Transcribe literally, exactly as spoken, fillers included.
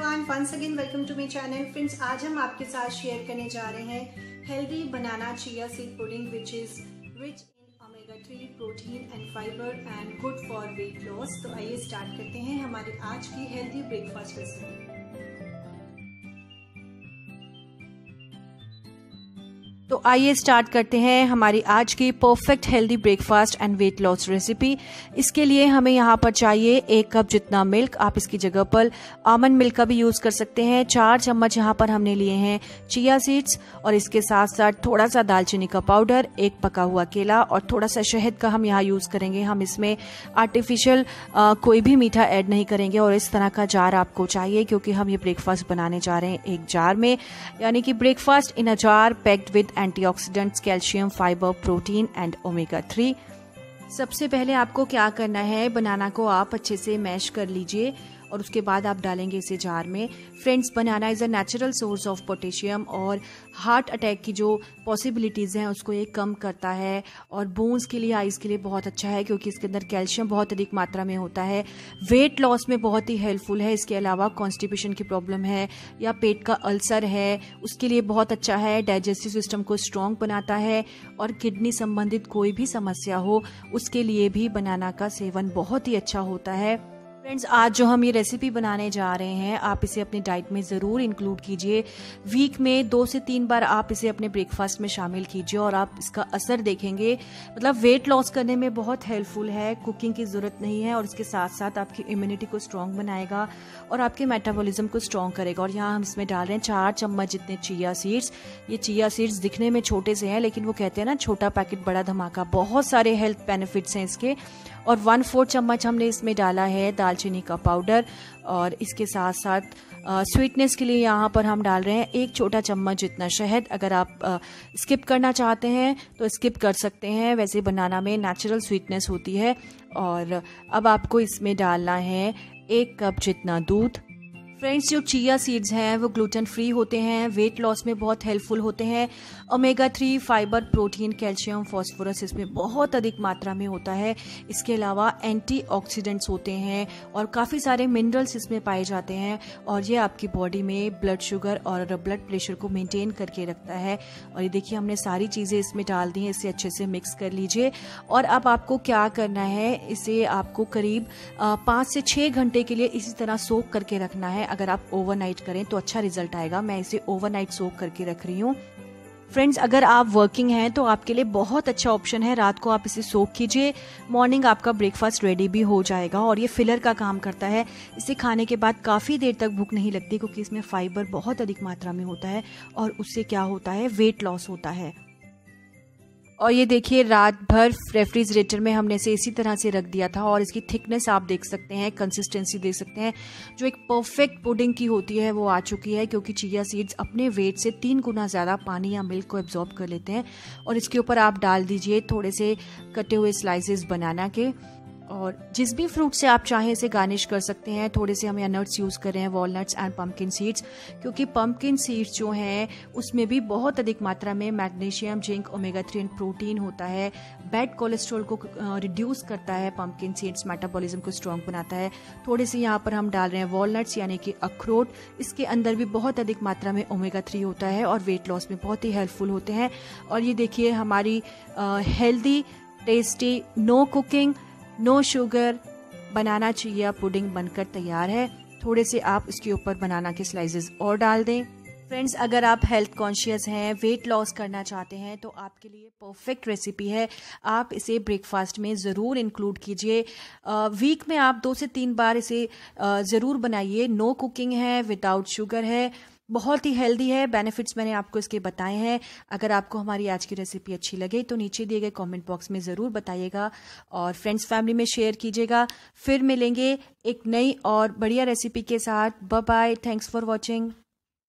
Everyone, once again welcome to my channel. Friends, आज हम आपके साथ शेयर करने जा रहे हैं healthy banana chia seed pudding which is rich in omega three protein and fibre and good for weight loss. तो आइए स्टार्ट करते हैं हमारी आज की हेल्दी ब्रेकफास्ट रेसिपी। तो आइए स्टार्ट करते हैं हमारी आज की perfect healthy breakfast and weight loss recipe. इसके लिए हमें यहाँ पर चाहिए एक कप जितना मिल्क। आप इसकी जगह पर आमंड मिल्क का भी यूज़ कर सकते हैं। चार चम्मच यहाँ पर हमने लिए हैं चिया सीड्स और इसके साथ साथ थोड़ा सा दालचीनी का पाउडर, एक पका हुआ केला और थोड़ा सा शहद का हम यहाँ यूज़ करेंगे। हम इसमें आर्टिफिशियल कोई भी मीठा ऐड नहीं करेंगे और इस तरह का जार आपको चाहिए क्योंकि हम ये ब्रेकफास्ट बनाने जा रहे हैं एक जार में, यानी कि breakfast in a jar packed with antioxidants, calcium, fibre, protein and omega three. सबसे पहले आपको क्या करना है, बनाना को आप अच्छे से मैश कर लीजिए और उसके बाद आप डालेंगे इसे जार में। Friends, banana is a natural source of potassium और हार्ट अटैक की जो पॉसिबिलिटीज़ हैं उसको ये कम करता है और बोन्स के लिए, आइज़ के लिए बहुत अच्छा है क्योंकि इसके अंदर कैल्शियम बहुत अधिक मात्रा में होता है। वेट लॉस में बहुत ही हेल्पफुल है। इसके अलावा कॉन्स्टिपेशन की प्रॉब्लम है या पेट का अल्सर है उसके लिए बहुत अच्छा है। डाइजेस्टिव सिस्टम को स्ट्रॉन्ग बनाता है और किडनी संबंधित कोई भी समस्या हो उसके लिए भी बनाना का सेवन बहुत ही अच्छा होता है। फ्रेंड्स, आज जो हम ये रेसिपी बनाने जा रहे हैं आप इसे अपनी डाइट में ज़रूर इंक्लूड कीजिए। वीक में दो से तीन बार आप इसे अपने ब्रेकफास्ट में शामिल कीजिए और आप इसका असर देखेंगे। मतलब वेट लॉस करने में बहुत हेल्पफुल है, कुकिंग की ज़रूरत नहीं है और इसके साथ साथ आपकी इम्यूनिटी को स्ट्रॉन्ग बनाएगा और आपके मेटाबॉलिज्म को स्ट्रॉन्ग करेगा। और यहाँ हम इसमें डाल रहे हैं चार चम्मच जितने चिया सीड्स। ये चिया सीड्स दिखने में छोटे से हैं लेकिन वो कहते हैं ना, छोटा पैकेट बड़ा धमाका। बहुत सारे हेल्थ बेनिफिट्स हैं इसके। और वन फोर्थ चम्मच हमने इसमें डाला है दालचीनी का पाउडर और इसके साथ साथ स्वीटनेस के लिए यहाँ पर हम डाल रहे हैं एक छोटा चम्मच जितना शहद। अगर आप आ, स्किप करना चाहते हैं तो स्किप कर सकते हैं, वैसे बनाना में नेचुरल स्वीटनेस होती है। और अब आपको इसमें डालना है एक कप जितना दूध। फ्रेंड्स, जो चिया सीड्स हैं वो ग्लूटेन फ्री होते हैं, वेट लॉस में बहुत हेल्पफुल होते हैं। Omega three, fibre, protein, calcium, phosphorus इसमें बहुत अधिक मात्रा में होता है। इसके अलावा एंटीऑक्सीडेंट्स होते हैं और काफ़ी सारे मिनरल्स इसमें पाए जाते हैं और ये आपकी बॉडी में ब्लड शुगर और ब्लड प्रेशर को मेंटेन करके रखता है। और ये देखिए, हमने सारी चीज़ें इसमें डाल दी हैं। इसे अच्छे से मिक्स कर लीजिए और अब आपको क्या करना है, इसे आपको करीब पाँच से छः घंटे के लिए इसी तरह सोक करके रखना है। अगर आप ओवरनाइट करें तो अच्छा रिजल्ट आएगा। मैं इसे ओवरनाइट सोक करके रख रही हूँ। फ्रेंड्स, अगर आप वर्किंग हैं तो आपके लिए बहुत अच्छा ऑप्शन है, रात को आप इसे सोक कीजिए, मॉर्निंग आपका ब्रेकफास्ट रेडी भी हो जाएगा। और ये फिलर का काम करता है, इसे खाने के बाद काफ़ी देर तक भूख नहीं लगती क्योंकि इसमें फाइबर बहुत अधिक मात्रा में होता है और उससे क्या होता है, वेट लॉस होता है। और ये देखिए, रात भर रेफ्रिजरेटर में हमने इसे इसी तरह से रख दिया था और इसकी थिकनेस आप देख सकते हैं, कंसिस्टेंसी देख सकते हैं, जो एक परफेक्ट पुडिंग की होती है वो आ चुकी है क्योंकि चिया सीड्स अपने वेट से तीन गुना ज़्यादा पानी या मिल्क को एब्जॉर्ब कर लेते हैं। और इसके ऊपर आप डाल दीजिए थोड़े से कटे हुए स्लाइसेस बनाना के और जिस भी फ्रूट से आप चाहें इसे गार्निश कर सकते हैं। थोड़े से हम यहाँ नट्स यूज़ कर रहे हैं, वॉलनट्स एंड पम्पकिन सीड्स, क्योंकि पम्पकिन सीड्स जो हैं उसमें भी बहुत अधिक मात्रा में magnesium, zinc, omega three and protein होता है। बैड कोलेस्ट्रॉल को रिड्यूस करता है पम्पकिन सीड्स, मेटाबॉलिज्म को स्ट्रॉन्ग बनाता है। थोड़े से यहाँ पर हम डाल रहे हैं वॉलनट्स यानी कि अखरोट, इसके अंदर भी बहुत अधिक मात्रा में ओमेगा थ्री होता है और वेट लॉस में बहुत ही हेल्पफुल होते हैं। और ये देखिए, हमारी healthy, tasty, no cooking, no sugar banana chia pudding बनकर तैयार है। थोड़े से आप इसके ऊपर बनाना के स्लाइसेस और डाल दें। फ्रेंड्स, अगर आप हेल्थ कॉन्शियस हैं, वेट लॉस करना चाहते हैं तो आपके लिए परफेक्ट रेसिपी है। आप इसे ब्रेकफास्ट में ज़रूर इंक्लूड कीजिए। वीक में आप दो से तीन बार इसे ज़रूर बनाइए। नो कुकिंग है, विदाउट शुगर है, बहुत ही हेल्दी है। बेनिफिट्स मैंने आपको इसके बताए हैं। अगर आपको हमारी आज की रेसिपी अच्छी लगे तो नीचे दिए गए कमेंट बॉक्स में ज़रूर बताइएगा और फ्रेंड्स फैमिली में शेयर कीजिएगा। फिर मिलेंगे एक नई और बढ़िया रेसिपी के साथ। Bye bye, thanks for watching.